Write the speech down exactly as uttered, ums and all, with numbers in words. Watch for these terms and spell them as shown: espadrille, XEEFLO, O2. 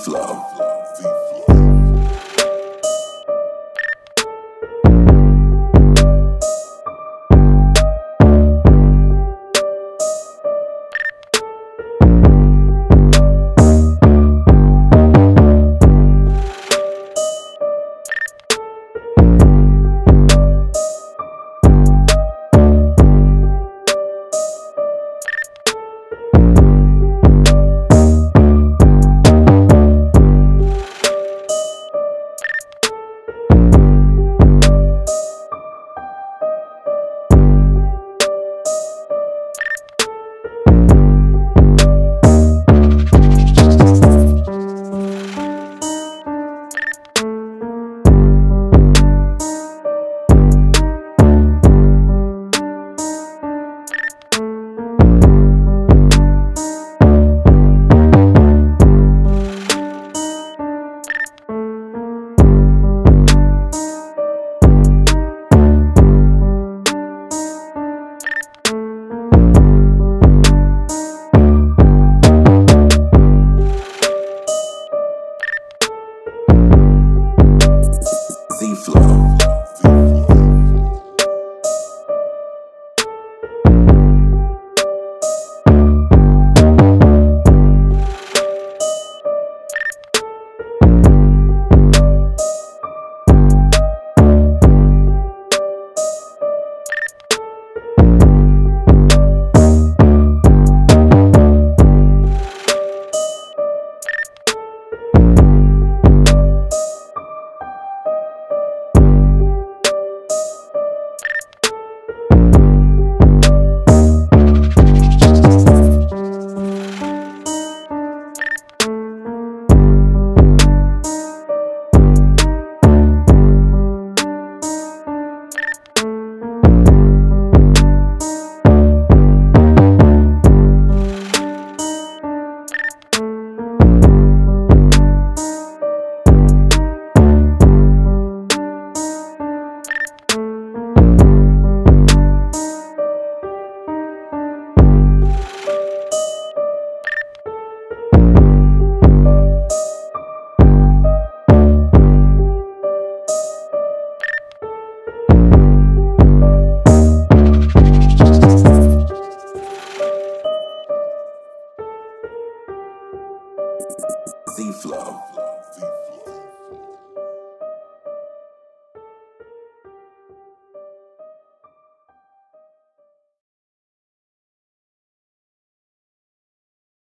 XEEFLO. XEEFLO.